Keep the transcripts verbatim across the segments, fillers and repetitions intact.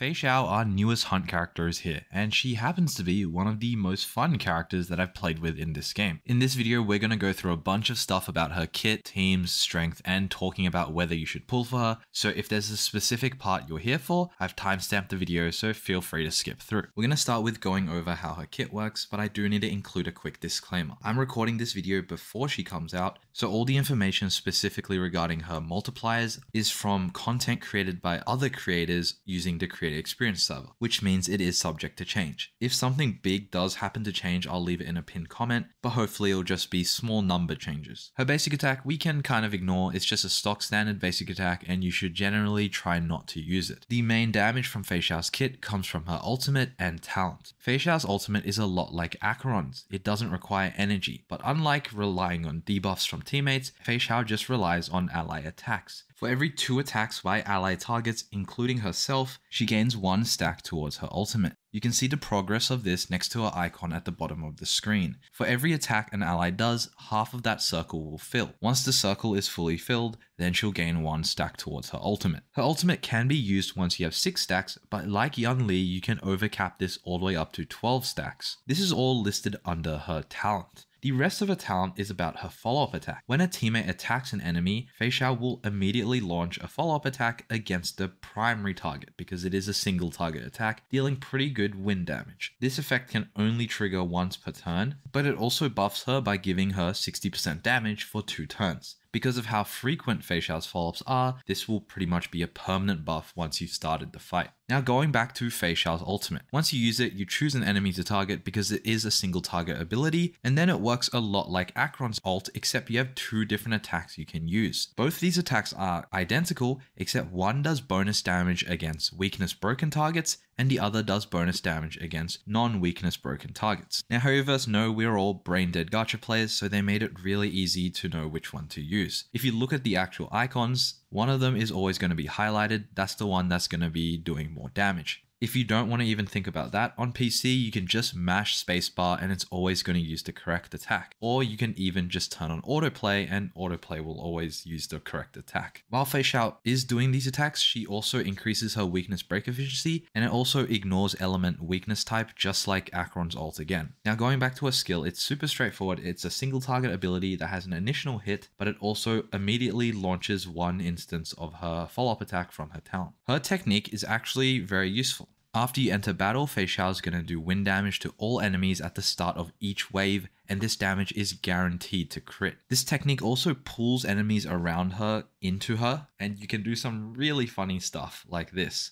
Feixiao, our newest hunt character, is here, and she happens to be one of the most fun characters that I've played with in this game. In this video, we're going to go through a bunch of stuff about her kit, teams, strength, and talking about whether you should pull for her, so if there's a specific part you're here for, I've timestamped the video, so feel free to skip through. We're going to start with going over how her kit works, but I do need to include a quick disclaimer. I'm recording this video before she comes out, so all the information specifically regarding her multipliers is from content created by other creators using the creator experience server, which means it is subject to change. If something big does happen to change, I'll leave it in a pinned comment, but hopefully it'll just be small number changes. Her basic attack we can kind of ignore, it's just a stock standard basic attack and you should generally try not to use it. The main damage from Feixiao's kit comes from her ultimate and talent. Feixiao's ultimate is a lot like Acheron's, it doesn't require energy, but unlike relying on debuffs from teammates, Feixiao just relies on ally attacks. For every two attacks by ally targets, including herself, she gains one stack towards her ultimate. You can see the progress of this next to her icon at the bottom of the screen. For every attack an ally does, half of that circle will fill. Once the circle is fully filled, then she'll gain one stack towards her ultimate. Her ultimate can be used once you have six stacks, but like Yunli, you can overcap this all the way up to twelve stacks. This is all listed under her talent. The rest of her talent is about her follow-up attack. When a teammate attacks an enemy, Feixiao will immediately launch a follow-up attack against the primary target because it is a single target attack, dealing pretty good wind damage. This effect can only trigger once per turn, but it also buffs her by giving her sixty percent damage for two turns. Because of how frequent Feixiao's follow-ups are, this will pretty much be a permanent buff once you've started the fight. Now going back to Feixiao's ultimate. Once you use it, you choose an enemy to target because it is a single target ability, and then it works a lot like Acheron's ult, except you have two different attacks you can use. Both these attacks are identical, except one does bonus damage against weakness broken targets, and the other does bonus damage against non-weakness broken targets. Now, however, know we're all brain dead gacha players, so they made it really easy to know which one to use. If you look at the actual icons, one of them is always going to be highlighted. That's the one that's going to be doing more damage. If you don't want to even think about that, on P C you can just mash spacebar and it's always going to use the correct attack. Or you can even just turn on autoplay and autoplay will always use the correct attack. While Feixiao is doing these attacks, she also increases her weakness break efficiency and it also ignores element weakness type, just like Acheron's ult again. Now going back to her skill, it's super straightforward. It's a single target ability that has an initial hit, but it also immediately launches one instance of her follow-up attack from her talent. Her technique is actually very useful. After you enter battle, Feixiao is going to do wind damage to all enemies at the start of each wave, and this damage is guaranteed to crit. This technique also pulls enemies around her into her, and you can do some really funny stuff like this.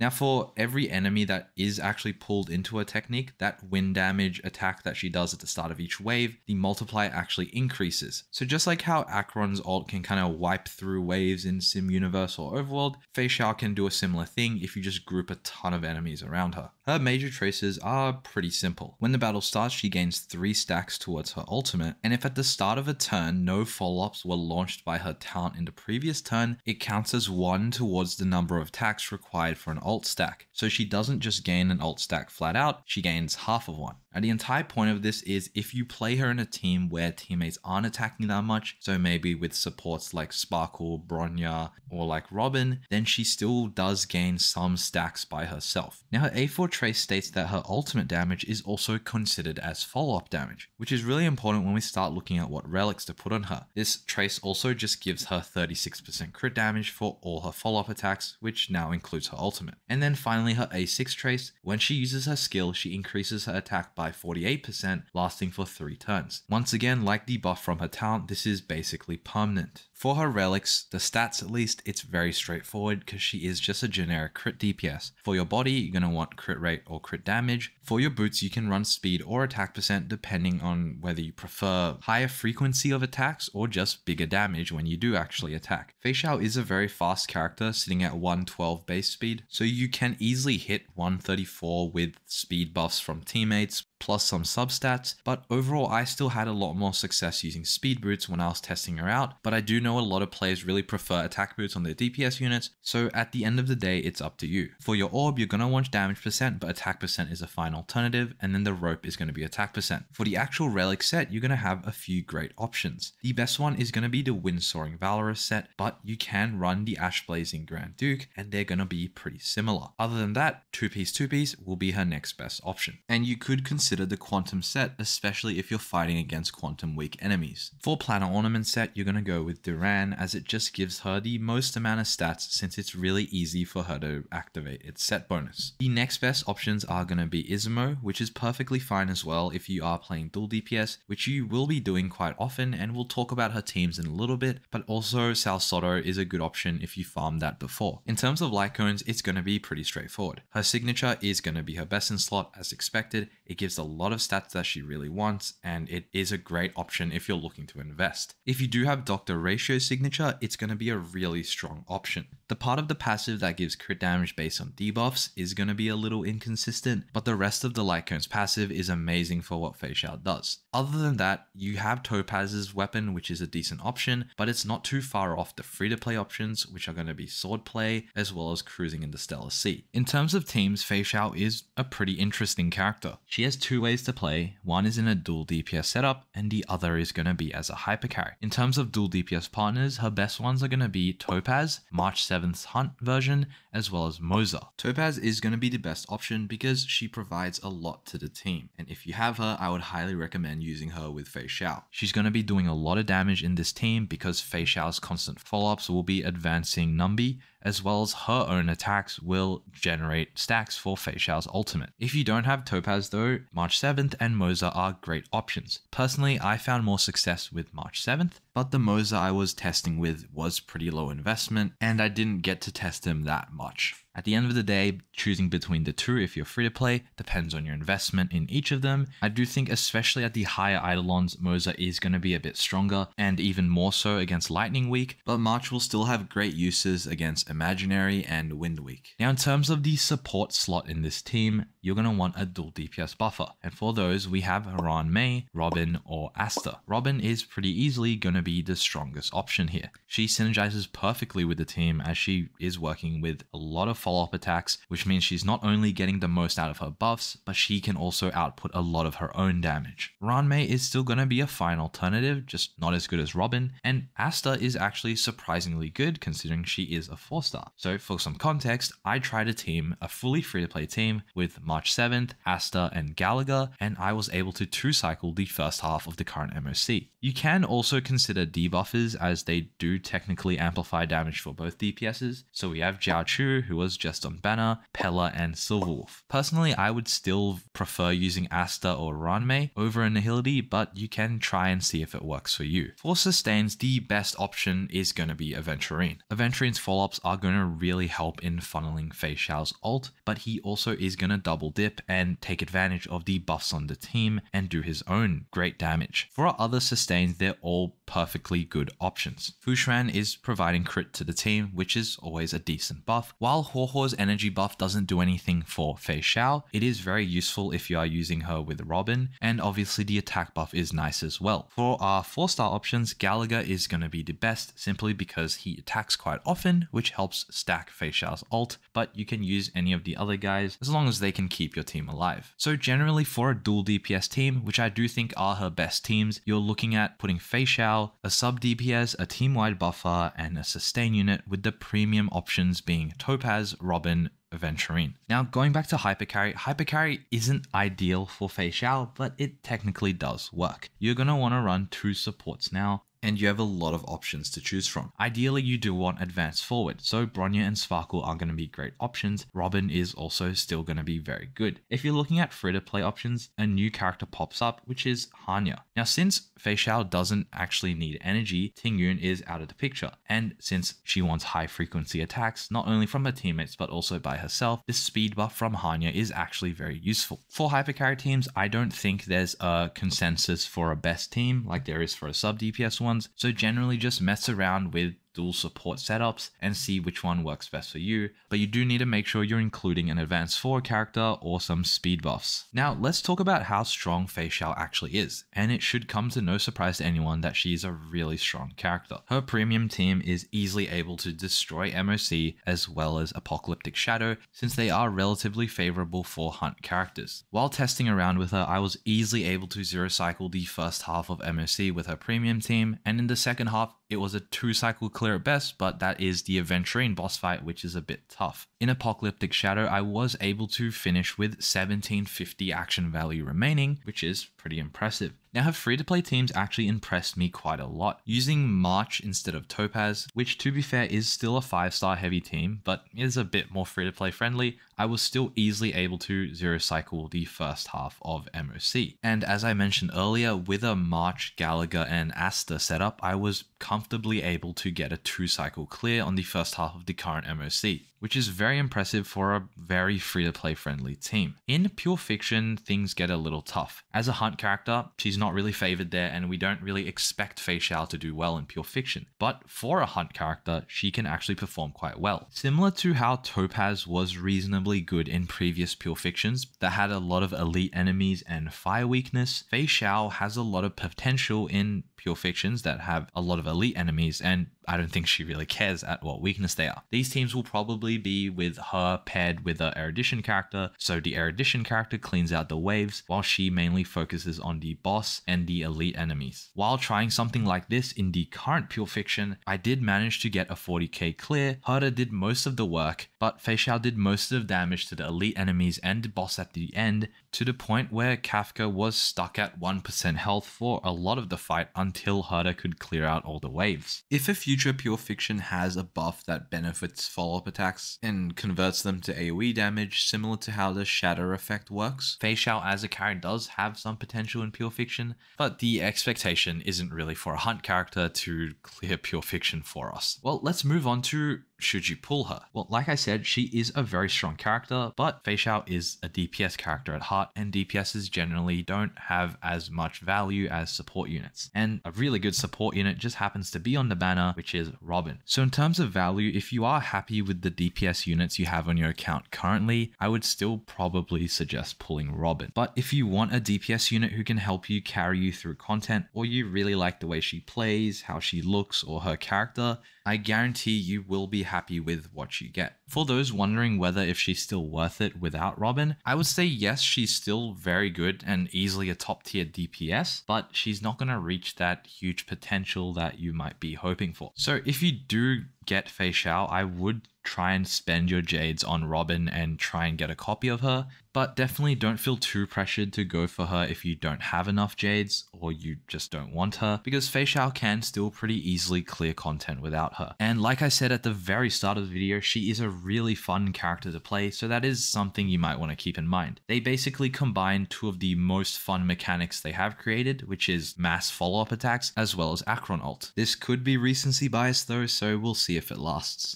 Now for every enemy that is actually pulled into her technique, that wind damage attack that she does at the start of each wave, the multiplier actually increases. So just like how Acheron's ult can kind of wipe through waves in Sim Universe or Overworld, Feixiao can do a similar thing if you just group a ton of enemies around her. Her major traces are pretty simple. When the battle starts, she gains three stacks towards her ultimate, and if at the start of a turn no follow-ups were launched by her talent in the previous turn, it counts as one towards the number of attacks required for an ultimate alt stack. So she doesn't just gain an alt stack flat out, she gains half of one. Now the entire point of this is if you play her in a team where teammates aren't attacking that much, so maybe with supports like Sparkle, Bronya, or like Robin, then she still does gain some stacks by herself. Now her A four trace states that her ultimate damage is also considered as follow-up damage, which is really important when we start looking at what relics to put on her. This trace also just gives her thirty-six percent crit damage for all her follow-up attacks, which now includes her ultimate. And then finally her A six trace, when she uses her skill, she increases her attack by by forty-eight percent, lasting for three turns. Once again, like the buff from her talent, this is basically permanent. For her relics, the stats at least, it's very straightforward because she is just a generic crit D P S. For your body, you're going to want crit rate or crit damage. For your boots, you can run speed or attack percent depending on whether you prefer higher frequency of attacks or just bigger damage when you do actually attack. Feixiao is a very fast character sitting at one twelve base speed, so you can easily hit one thirty-four with speed buffs from teammates, plus some substats, but overall I still had a lot more success using speed boots when I was testing her out, but I do know know a lot of players really prefer attack boots on their D P S units, so at the end of the day it's up to you. For your orb, you're going to want damage percent, but attack percent is a fine alternative, and then the rope is going to be attack percent. For the actual relic set, you're going to have a few great options. The best one is going to be the Wind Soaring Valorous set, but you can run the Ash Blazing Grand Duke, and they're going to be pretty similar. Other than that, two-piece two-piece will be her next best option. And you could consider the Quantum set, especially if you're fighting against Quantum weak enemies. For Planar Ornament set, you're going to go with Duran, as it just gives her the most amount of stats since it's really easy for her to activate its set bonus. The next best options are going to be Izumo, which is perfectly fine as well if you are playing dual D P S, which you will be doing quite often, and we'll talk about her teams in a little bit, but also Sal Soto is a good option if you farmed that before. In terms of light cones, it's going to be pretty straightforward. Her signature is going to be her best in slot as expected. It gives a lot of stats that she really wants, and it is a great option if you're looking to invest. If you do have Doctor Ratio's signature, it's going to be a really strong option. The part of the passive that gives crit damage based on debuffs is going to be a little inconsistent, but the rest of the light cone's passive is amazing for what Feixiao does. Other than that, you have Topaz's weapon, which is a decent option, but it's not too far off the free-to-play options, which are going to be Swordplay as well as Cruising in the Stellar Sea. In terms of teams, Feixiao is a pretty interesting character. She has two ways to play. One is in a dual D P S setup, and the other is going to be as a hypercarry. In terms of dual D P S partners, her best ones are going to be Topaz, March seventh Hunt version, as well as Moza. Topaz is going to be the best option because she provides a lot to the team, and if you have her, I would highly recommend using her with Feixiao. She's going to be doing a lot of damage in this team because Feixiao's constant follow-ups will be advancing Numbi, as well as her own attacks will generate stacks for Feixiao's ultimate. If you don't have Topaz though, March seventh and Moza are great options. Personally, I found more success with March seventh, but the Moza I was testing with was pretty low investment, and I didn't get to test him that much. At the end of the day, choosing between the two if you're free to play depends on your investment in each of them. I do think especially at the higher Eidolons, Moza is going to be a bit stronger, and even more so against Lightning Week, but March will still have great uses against Imaginary and Wind Week. Now in terms of the support slot in this team, you're going to want a dual D P S buffer, and for those we have Ruan Mei, Robin or Asta. Robin is pretty easily going to be the strongest option here. She synergizes perfectly with the team as she is working with a lot of follow-up attacks, which means she's not only getting the most out of her buffs, but she can also output a lot of her own damage. Ruan Mei is still going to be a fine alternative, just not as good as Robin, and Asta is actually surprisingly good considering she is a four star. So for some context, I tried a team, a fully free-to-play team, with March seventh, Asta and Gallagher, and I was able to two-cycle the first half of the current M O C. You can also consider debuffers as they do technically amplify damage for both D P Ses, so we have Jiaoqiu, who was just on banner, Pella and Silverwolf. Personally, I would still prefer using Asta or Ruan Mei over an Nihility, but you can try and see if it works for you. For sustains, the best option is going to be Aventurine. Aventurine's follow-ups are going to really help in funneling Feixiao's ult, but he also is going to double dip and take advantage of the buffs on the team and do his own great damage. For our other sustains, they're all perfectly good options. Fu Xuan is providing crit to the team, which is always a decent buff. While Huohuo's energy buff doesn't do anything for Feixiao, it is very useful if you are using her with Robin, and obviously the attack buff is nice as well. For our four star options, Gallagher is going to be the best simply because he attacks quite often, which helps stack Feixiao's ult, but you can use any of the other guys as long as they can keep your team alive. So generally for a dual D P S team, which I do think are her best teams, you're looking at putting Feixiao, a sub D P S, a team-wide buffer, and a sustain unit, with the premium options being Topaz, Robin, Aventurine. Now going back to hypercarry, hypercarry isn't ideal for Feixiao, but it technically does work. You're going to want to run two supports now, and you have a lot of options to choose from. Ideally, you do want advanced forward, so Bronya and Sparkle are going to be great options. Robin is also still going to be very good. If you're looking at free-to-play options, a new character pops up, which is Hanya. Now, since Feixiao doesn't actually need energy, Tingyun is out of the picture, and since she wants high-frequency attacks, not only from her teammates but also by herself, this speed buff from Hanya is actually very useful. For hypercarry teams, I don't think there's a consensus for a best team like there is for a sub-D P S one, so generally just mess around with dual support setups and see which one works best for you, but you do need to make sure you're including an advanced four character or some speed buffs. Now let's talk about how strong Feixiao actually is, and it should come to no surprise to anyone that she is a really strong character. Her premium team is easily able to destroy M O C as well as Apocalyptic Shadow, since they are relatively favorable for hunt characters. While testing around with her, I was easily able to zero cycle the first half of M O C with her premium team, and in the second half it was a two cycle clear at best, but that is the Aventurine boss fight, which is a bit tough. In Apocalyptic Shadow, I was able to finish with seventeen fifty action value remaining, which is pretty impressive. Now, her free-to-play teams actually impressed me quite a lot, using March instead of Topaz, which to be fair is still a five star heavy team, but is a bit more free-to-play friendly. I was still easily able to zero-cycle the first half of M O C. And as I mentioned earlier, with a March, Gallagher, and Asta setup, I was comfortably able to get a two cycle clear on the first half of the current M O C, which is very impressive for a very free-to-play friendly team. In Pure Fiction, things get a little tough. As a hunt character, she's not really favored there, and we don't really expect Feixiao to do well in Pure Fiction. But for a hunt character, she can actually perform quite well. Similar to how Topaz was reasonably good in previous Pure Fictions that had a lot of elite enemies and fire weakness, Feixiao has a lot of potential in Pure Fictions that have a lot of elite enemies, and I don't think she really cares at what weakness they are. These teams will probably be with her paired with an erudition character, so the erudition character cleans out the waves while she mainly focuses on the boss and the elite enemies. While trying something like this in the current Pure Fiction, I did manage to get a forty K clear. Herta did most of the work, but Feixiao did most of the damage to the elite enemies and the boss at the end, to the point where Kafka was stuck at one percent health for a lot of the fight until Herta could clear out all the waves. If a few Future Pure Fiction has a buff that benefits follow-up attacks and converts them to AoE damage, similar to how the Shatter effect works, Feixiao as a carry does have some potential in Pure Fiction, but the expectation isn't really for a hunt character to clear Pure Fiction for us. Well, let's move on to should you pull her? Well, like I said, she is a very strong character, but Feixiao is a D P S character at heart, and D P Ss generally don't have as much value as support units. And a really good support unit just happens to be on the banner, which is Robin. So in terms of value, if you are happy with the D P S units you have on your account currently, I would still probably suggest pulling Robin. But if you want a D P S unit who can help you carry you through content, or you really like the way she plays, how she looks, or her character, I guarantee you will be happy with what you get. For those wondering whether if she's still worth it without Robin, I would say yes, she's still very good and easily a top tier D P S, but she's not going to reach that huge potential that you might be hoping for. So if you do get Feixiao, I would try and spend your jades on Robin and try and get a copy of her, but definitely don't feel too pressured to go for her if you don't have enough jades or you just don't want her, because Feixiao can still pretty easily clear content without her. And like I said at the very start of the video, she is a really fun character to play, so that is something you might want to keep in mind. They basically combine two of the most fun mechanics they have created, which is mass follow-up attacks as well as Acheron ult. This could be recency bias though, so we'll see if it lasts.